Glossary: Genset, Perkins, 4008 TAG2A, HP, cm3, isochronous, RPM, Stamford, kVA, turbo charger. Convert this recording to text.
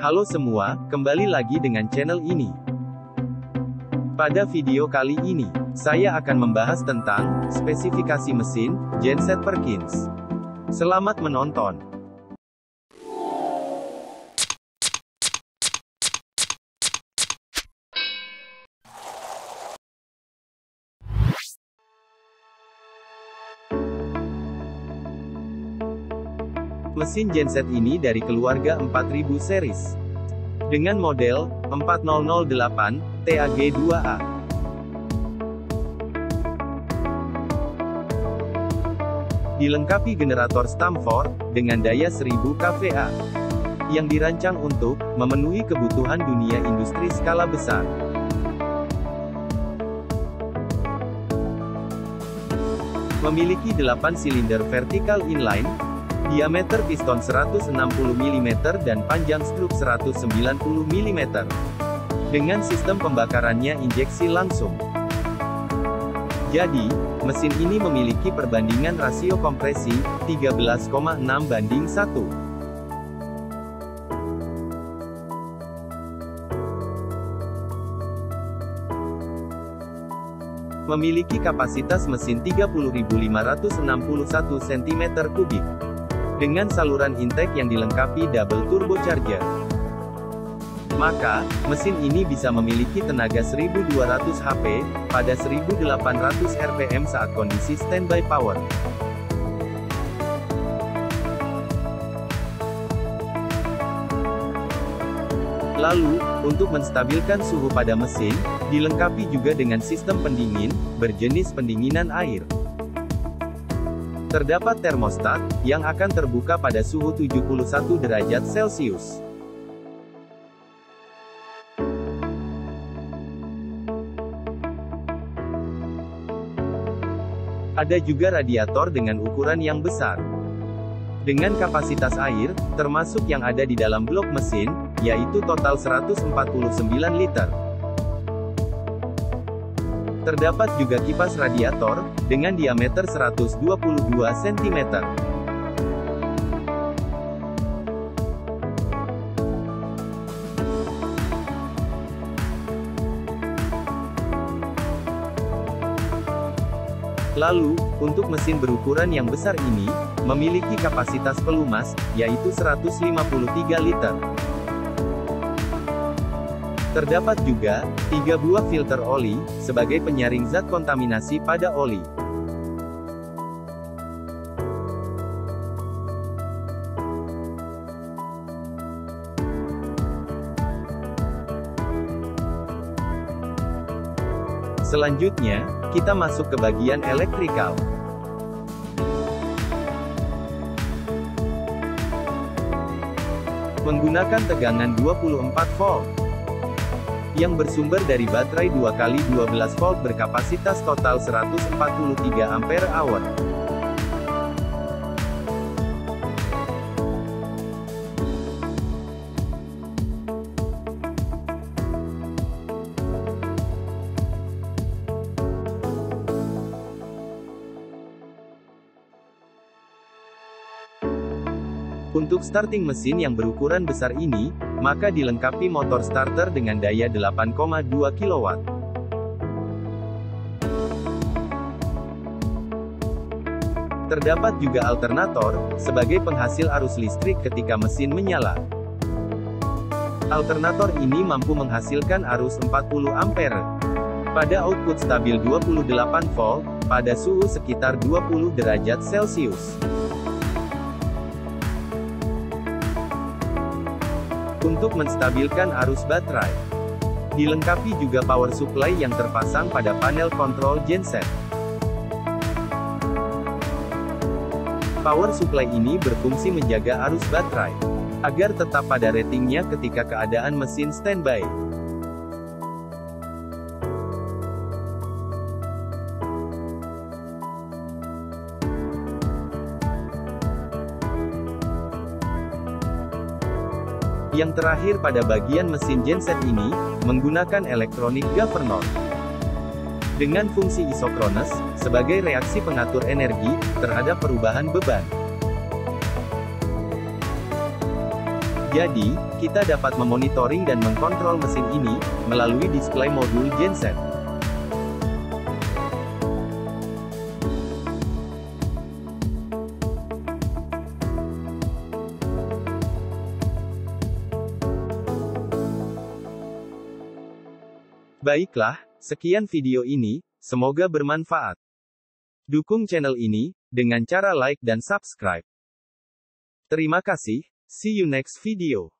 Halo semua, kembali lagi dengan channel ini. Pada video kali ini, saya akan membahas tentang spesifikasi mesin genset Perkins. Selamat menonton. Mesin genset ini dari keluarga 4000 series dengan model 4008 TAG2A. Dilengkapi generator Stamford dengan daya 1000 kVA yang dirancang untuk memenuhi kebutuhan dunia industri skala besar. Memiliki 8 silinder vertikal inline, diameter piston 160 mm dan panjang struk 190 mm. Dengan sistem pembakarannya injeksi langsung. Jadi, mesin ini memiliki perbandingan rasio kompresi 13,6:1. Memiliki kapasitas mesin 30.561 cm3. Dengan saluran intake yang dilengkapi double turbo charger. Maka, mesin ini bisa memiliki tenaga 1200 HP, pada 1800 RPM saat kondisi standby power. Lalu, untuk menstabilkan suhu pada mesin, dilengkapi juga dengan sistem pendingin, berjenis pendinginan air. Terdapat termostat, yang akan terbuka pada suhu 71 derajat Celcius. Ada juga radiator dengan ukuran yang besar. Dengan kapasitas air, termasuk yang ada di dalam blok mesin, yaitu total 149 liter. Terdapat juga kipas radiator, dengan diameter 122 cm. Lalu, untuk mesin berukuran yang besar ini, memiliki kapasitas pelumas, yaitu 153 liter. Terdapat juga, 3 buah filter oli, sebagai penyaring zat kontaminasi pada oli. Selanjutnya, kita masuk ke bagian elektrikal. Menggunakan tegangan 24 volt. Yang bersumber dari baterai 2x12 volt berkapasitas total 143 ampere hour. Untuk starting mesin yang berukuran besar ini, maka dilengkapi motor starter dengan daya 8,2 kW. Terdapat juga alternator, sebagai penghasil arus listrik ketika mesin menyala. Alternator ini mampu menghasilkan arus 40 ampere. Pada output stabil 28 volt, pada suhu sekitar 20 derajat Celcius. Untuk menstabilkan arus baterai. Dilengkapi juga power supply yang terpasang pada panel kontrol genset. Power supply ini berfungsi menjaga arus baterai, agar tetap pada ratingnya ketika keadaan mesin standby. Yang terakhir pada bagian mesin genset ini, menggunakan electronic governor. Dengan fungsi isochronous, sebagai reaksi pengatur energi, terhadap perubahan beban. Jadi, kita dapat memonitoring dan mengkontrol mesin ini melalui display modul genset. Baiklah, sekian video ini, semoga bermanfaat. Dukung channel ini dengan cara like dan subscribe. Terima kasih, see you next video.